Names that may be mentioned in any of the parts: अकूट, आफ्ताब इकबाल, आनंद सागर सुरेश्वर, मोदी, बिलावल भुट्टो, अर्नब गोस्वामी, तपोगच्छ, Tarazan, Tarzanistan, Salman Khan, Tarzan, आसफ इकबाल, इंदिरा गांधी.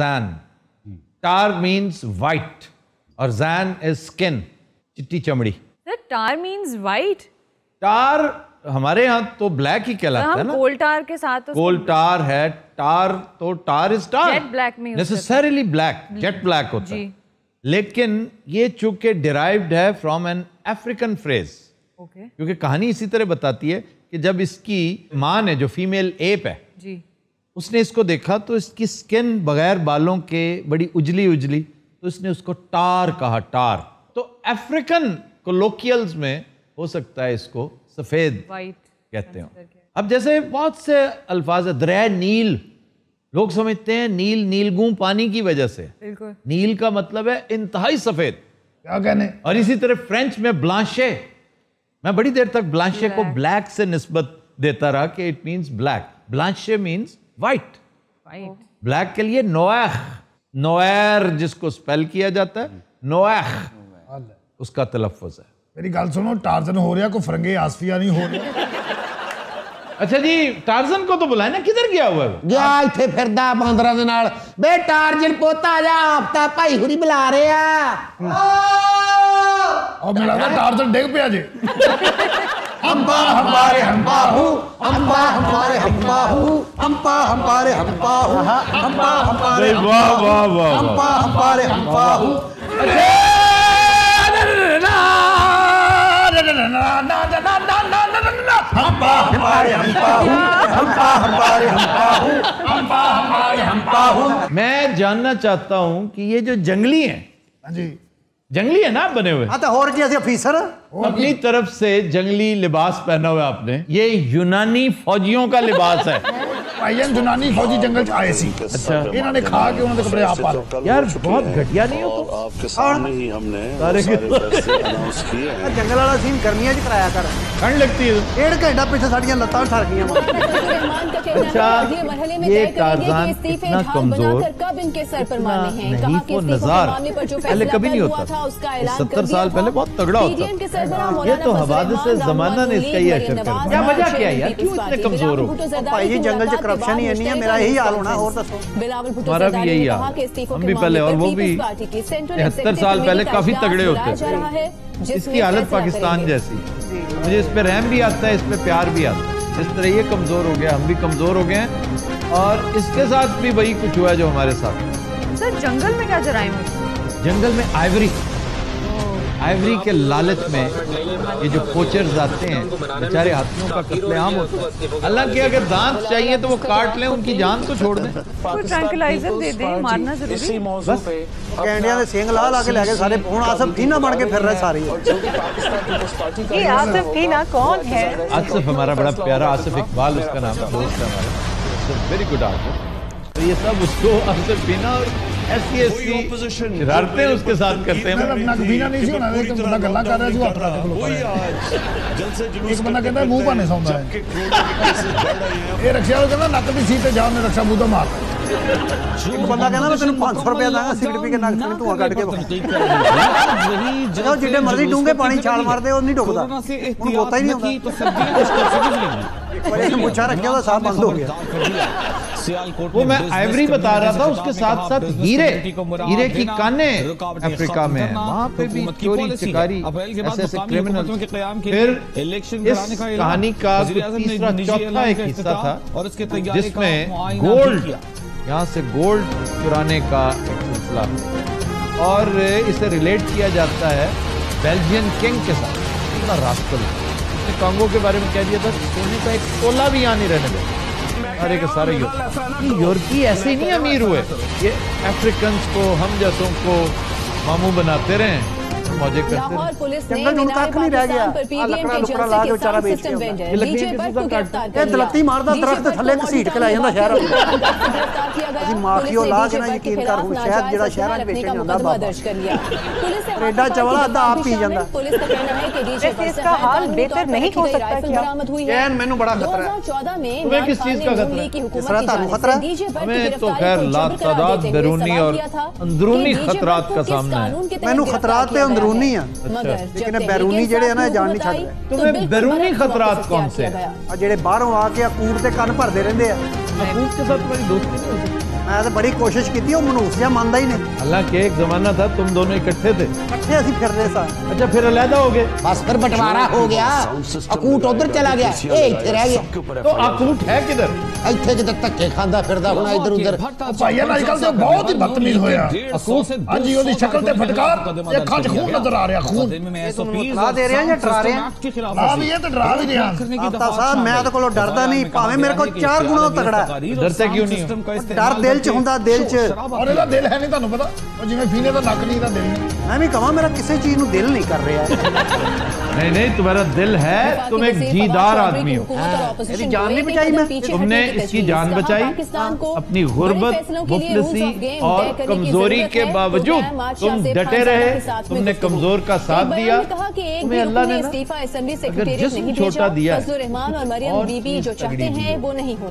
Tarazan. Tar means white और zan is skin, चिट्टी चमड़ी. Sir, tar means white? Tar हमारे यहाँ तो black ही कहलाता है ना. Coal tar के साथ तो coal tar है. Tar तो tar is tar. Jet black में necessarily black, jet black होता है. लेकिन ये चूंकि derived है from an African phrase. क्योंकि कहानी इसी तरह बताती है कि जब इसकी माँ ने जो फीमेल एप है जी, उसने इसको देखा तो इसकी स्किन बगैर बालों के बड़ी उजली उजली, तो इसने उसको टार कहा. टार तो अफ्रीकन कोलोकियल्स में हो सकता है इसको सफेद कहते हो. अब जैसे बहुत से अल्फाज है. दरिया नील लोग समझते हैं नील नीलगू पानी की वजह से. नील का मतलब है इंतहाई सफेद क्या कहने. और इसी तरह फ्रेंच में ब्लांशे, मैं बड़ी देर तक ब्लांशे को ब्लैक से निस्बत देता रहा कि it means black. ब्लांशे means white. Black के लिए नोएख, नोएर जिसको स्पेल किया जाता है, नोएख उसका तलफ़ुज़ है. मेरी गाल सुनो, टार्जन हो रहा को फरंगे आसफिया नहीं हो रहा. अच्छा जी, टार्जन को तो बुलाए ना, किधर गया हुआ है? गया इथे फिरदा बंदरा दे नाल. बे टार्जन पोता आ जा, आपता भाई हुरी बुला रहे आ. और मेरा टार्जन डेग पे आ जे. अम्बा हमारे हम्बा हूं, अम्बा हमारे हम्बा हूं, अम्बा हमारे हम्बा हूं, अम्बा हमारे हम्बा हूं, अम्बा हमारे हम्बा हूं. हम्बा हमारे हम्बा हूं, हम्बा हमारे हम्बा हूं, हम्बा हमारे हम्बा हूं. मैं जानना चाहता हूं कि ये जो जंगली हैं, हां जी जंगली है ना बने हुए, तो और जैसे ऑफिसर अपनी तरफ से जंगली लिबास पहना हुआ आपने. ये यूनानी फौजियों का लिबास है. यूनानी फौजी जंगल से आए सी. अच्छा, इन्होंने खा के उन्होंने कपड़े आप पा लो यार, बहुत घटिया नहीं हो तो. आपके सामने ही हमने सारे अनाउंस किए हैं. जंगल वाला सीन गर्मियां जी कराया कर, ठंड लगती है. 1.5 घंटा पीछे साड़ियां लता ठहर गई. ये टार्ज़ान इतना कमजोर, इतना को नजार पहले कभी नहीं होता. 70 साल पहले बहुत तगड़ा होता. ये तो हवादिसे ज़माना ने इसका ये असर कर दिया. वजह क्या है यार, क्यों इतने कमजोर हो भाई? ये जंगल से करप्शन ही नहीं है, मेरा यही हाल होना. और दसो बिलावल भुट्टो साहब ने कहा कि इस्तीफों के मामले में पीपल्स पार्टी के सेंट्रल 70 साल पहले काफी तगड़े होते थे. इसकी हालत पाकिस्तान जैसी. मुझे इस पे रहम भी आता है, इस पे प्यार भी आता है. जिस तरह ये कमजोर हो गया, हम भी कमजोर हो गए हैं. और इसके साथ भी वही कुछ हुआ जो हमारे साथ. सर जंगल में क्या जराइम है? जंगल में आइवरी, आइवरी के लालच में ये जो पोचर्स आते हैं बेचारे हाथियों का कत्लेआम होता है. हालांकि अगर दांत चाहिए तो वो काट लें, उनकी जान तो छोड़ दें. ट्रैंक्विलाइजर दे दें, मारना जरूरी. बस इंडिया में सिंह लाल आके ले गए सारे. फोन आसफ कीना बन के फिर रहे सारे. ये आसफ कीना कौन है? आसफ हमारा बड़ा प्यारा आसफ इकबाल उसका नाम है, दोस्त है हमारा, वेरी गुड आसफ. तो ये सब उसको आसफ कीना और शरारतें उसके साथ करते हैं. जिन्ने मर्जी डूंगे पानी छाल मारते नहीं डुबदा. पता ही नहीं मुछा रखा साथ बंद हो गया. वो मैं आइवरी बता रहा था, उसके साथ साथ हीरे की काने अफ्रीका में है, वहाँ पे भी चोरी चिकारी ऐसे क्रिमिनल. फिर इस कहानी का तीसरा चौथा एक हिस्सा था जिसमें गोल्ड, यहाँ से गोल्ड चुराने का सिलसिला, और इसे रिलेट किया जाता है बेल्जियन किंग के साथ. इतना रास्कल उसने कांगो के बारे में कह दिया था, सोने का एक कोला भी यहाँ नहीं रहने लगा. अरे के सारे यूरोपी ऐसे ही नहीं अमीर हुए, ये अफ्रीकन्स को, हम जैसों को मामू बनाते रहे. लाहौर पुलिस ने बैरूनी और अंदरूनी खतरात का सामना है. मैनू खतरात बैरूनी है, लेकिन बैरूनी जेड़े है ना जान नहीं छड्डे. तुम्हें बैरूनी खतरात कौन से हैं? आ जेड़े बाहरों आके कूट ते कन भरदे रहंदे आ. कूट के साथ तुम्हारी दोस्ती नहीं हो सकती. मैं तो बड़ी कोशिश की थी, वो मनूसिया मानता ही नहीं। हालांकि एक जमाना था तुम दोनों इकट्ठे थे, इकट्ठे ऐसी फिर रहे साथ। अच्छा फिर अलहदा हो गए, बस फिर बंटवारा हो गया, अकूट उधर चला गया, इधर रह गया। तो अकूट है किधर? इतने जो धक्के खाता फिरदा होना इधर उधर। भाई आजकल तो बहुत ही बदतमीज होया अकूट। हां जी, ओदी शक्ल ते फटकार, ये खज खून नजर आ रहा, खून खा दे रहे हैं या डरा रहे हैं? आप ये तो डरा भी रहे हैं। आफ्ताब साहब मैं तो कोलो डरदा नहीं, भावे मेरे को चार गुना तगड़ा है। डरते क्यों नहीं? डर दिल च हुंदा, दिल च। और इदा दिल है नहीं थानू पता, और जिवें फीने दा नक नहीं दा दिल नहीं। मैं भी कहां मेरा किसी चीज नु दिल नहीं कर रहा। नहीं नहीं, तुम्हारा दिल है, तुम एक जीदार आदमी हो। मेरी जान नहीं बचाई मैं, तुमने इसकी जान बचाई। अपनी गुर्बत, मुफलसी और कमजोरी के बावजूद तुम डटे रहे, तुमने कमजोर का साथ दिया। तुम्हें अल्लाह ने अगर जिस्म छोटा दिया है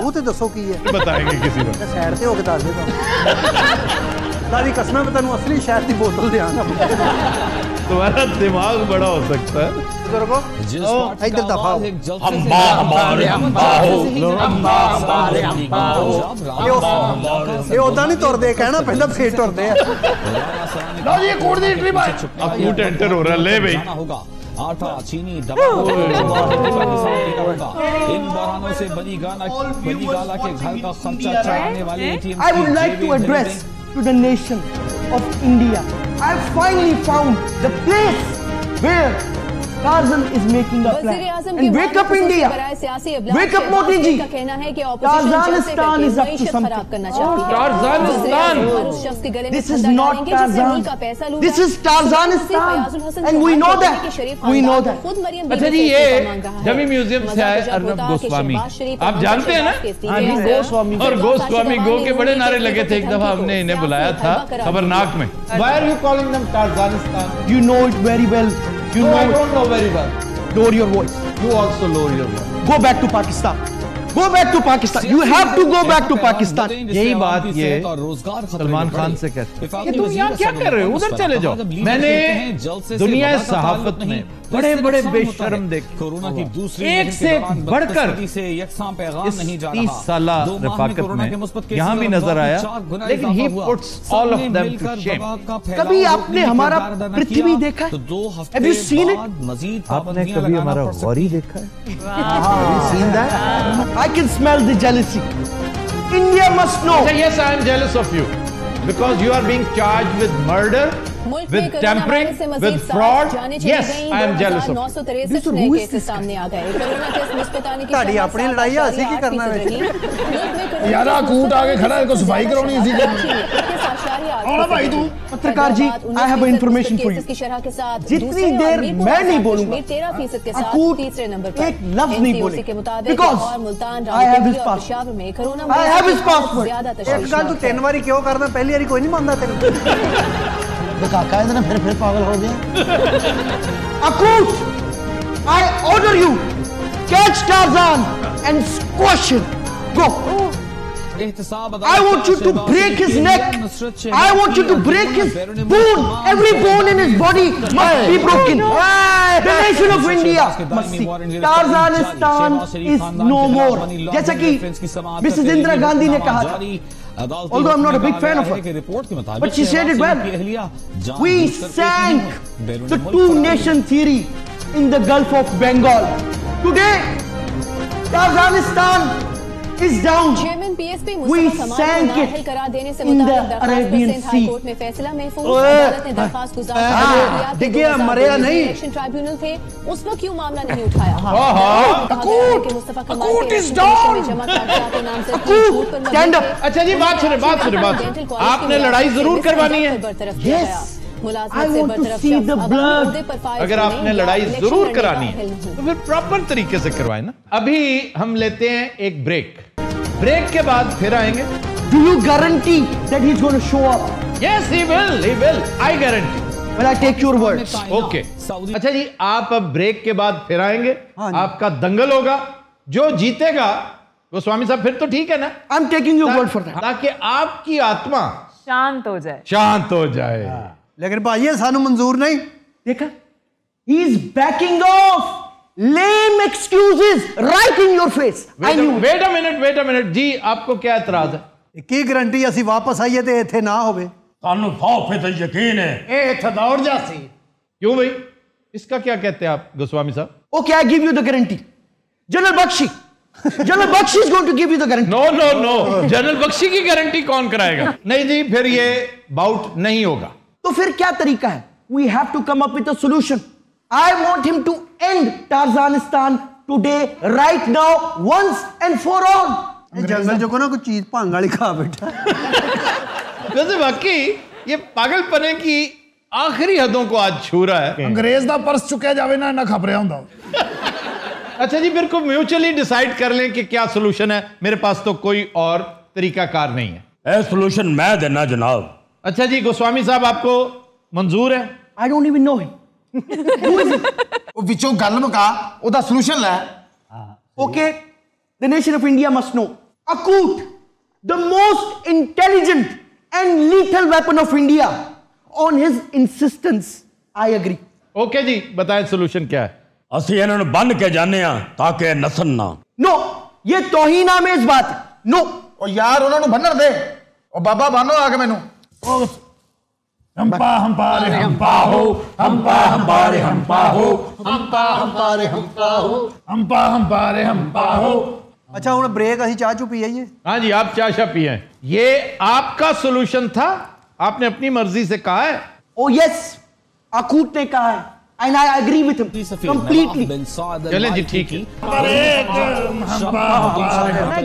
वो तो दसो की है, बताएंगे किसी को। सैर से होकर दस देता कसम है, तेन असली शहर की बोतल दिया। तुम्हारा दिमाग बड़ा हो सकता है। इधर दफा ये उदा नहीं तुरते, कहना पहले फिर तुरते एंटर हो रहा ले भाई। आटा, चीनी, दवा इन बहानों से बनी गाला के घर का खर्चा चलाने वाले ATM. I would like to address to the nation of India. I have finally found the place where Tarzan is making a plan. And wake up India, wake up Modi ji. Tarzanistan is up to something. Tarzanistan. This is not Tarzan. This is Tarzanistan, and we know that. We know that. अच्छा जी, ये जमी museum से आए अर्नब गोस्वामी, आप जानते हैं ना? गोस्वामी और गोस्वामी गो के बड़े नारे लगे थे। एक दफा हमने इन्हें बुलाया था खबरनाक में। Why are you calling them Tarzanistan? You know it very well. You know, I don't know very well. Lower your voice. You also lower your voice. Go back to Pakistan. Go back to Pakistan. You have to go back to Pakistan. यही बात ये सलमान खान से कहते हैं कि तुम यहाँ क्या कर रहे हो, उधर चले जाओ। मैंने दुनिया सहाफत में बड़े बड़े बेशरम देखे, कोरोना की दूसरी एक से बढ़कर इस 30 साल रफाकत में यहाँ भी नजर आया। लेकिन he puts all of them to shame. कभी आपने हमारा पृथ्वी देखा है? Have you seen it? आपने कभी हमारा गौरी देखा है? Have you seen that? I can smell the jealousy. India must know. Yes, I am jealous of you because you are being charged with murder, with tampering, with fraud. Yes, I am jealous of you. This who is this? ताड़ी अपनी लड़ाई है, ऐसे क्या करना है यार? कूट आके खड़ा है, कुछ सफाई करानी है इसी। और भाई तू पत्रकार जी, I have information for you. जितनी देर मैं नहीं बोलूंगा, अकूट एक लफ्ज नहीं बोले, because I have his passport. I have his passport. एक गाल तू 3 बारी क्यों करना? पहली बारी कोई नहीं मानता तेरे तो काका है ना, फिर पागल हो गया। अकूट, I order you, catch Tarzan and squash him. Go. I want you to break his neck. I want you to break his bone. Every bone in his body must be broken. The nation of India must see Tarzanistan is no more. जैसा कि Mrs इंदिरा गांधी ने कहा था। Although I'm not a big fan of her, but she said it well. We sank the two-nation theory in the Gulf of Bengal. Today, Tarzan is down. We sank it in the Arabian Sea. देखिए मरेया नहीं, उस वक्त क्यों मामला नहीं उठाया? अकूट is down. अकूट स्टैंड अप। अच्छा जी, बात सुने। आपने लड़ाई जरूर करवानी है। Yes, I want to see the blood. अगर आपने लड़ाई जरूर करानी है तो फिर प्रॉपर तरीके से करवाए ना। अभी हम लेते हैं एक ब्रेक, ब्रेक के बाद फिर आएंगे। Do you guarantee that he's going to show up? Yes, he will. He will. I guarantee. Well, I take your words. Okay. अच्छा जी, आप अब ब्रेक के बाद फिर आएंगे। आपका दंगल होगा, जो जीतेगा गोस्वामी साहब फिर तो ठीक है ना? I'm taking your word for that. ताकि आपकी आत्मा शांत हो जाए। लेकिन भाई ये सानू मंजूर नहीं। देखा, he is backing off. Lame excuses right in your face. Wait a minute, जी आपको क्या एतराज है? की गारंटी असी वापस आइए तो इतने ना हो। यकीन है इतना दौड़ जासी क्यों भाई? इसका क्या कहते हैं आप गोस्वामी साहब? वो क्या give you the guarantee? General Bakshi is going to give you the guarantee. No no no, general Bakshi की गारंटी कौन कराएगा? नहीं जी, फिर ये बाउट नहीं होगा। तो फिर क्या तरीका है? We have to come up with a solution. I want him to end Tarzanistan today right now once and for all. जंगल जो को ना कुछ चीज भांग वाली खा बैठा। वैसे बाकी ये पागलपने की आखिरी हदों को आज छू रहा है। अंग्रेज दा पर्स चुकया जावे ना ना खपरिया हुंदा। अच्छा जी, फिर को म्यूचुअली डिसाइड कर लें कि क्या सोल्यूशन है। मेरे पास तो कोई और तरीकाकार नहीं है। ए सोल्यूशन मैं देना जनाब। अच्छा जी, गोस्वामी साहब आपको मंजूर है? I don't even know him. वो विचों गल मुका ओदा सॉल्यूशन ला। Okay, the nation of India must know. Akut, the most intelligent and lethal weapon of India. On his insistence, I agree. Okay जी, बताएं सॉल्यूशन क्या है? असि इन्होंने बन के जाने आ ताकि नसन ना। No, ये तौहीना में इस बात। No, ओ यार उन्होंने बनर दे। ओ बाबा बानो आगे मैनू। हम्पा हम्पा रे हम्पा हो, हम्पा हम्पा रे हम्पा हो, हम्पा हम्पा रे हम्पा हो, हम्पा हम्पा रे हम्पा हो। अच्छा उन्हें ब्रेक अभी चाह चुकी है ये। हाँ जी, आप चाय शाह पिए। ये आपका सॉल्यूशन था, आपने अपनी मर्जी से कहा है। ओ यस, अकूत ने कहा है। And I agree with him completely. चले जी ठीक है। I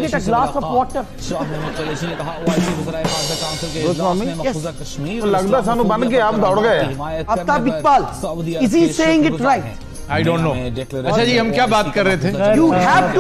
get a glass of water. तो लगता सानू बन के आप दौड़ गए। Aftab Iqbal, is he saying it right? I don't know. अच्छा जी, हम क्या बात कर रहे थे? You have to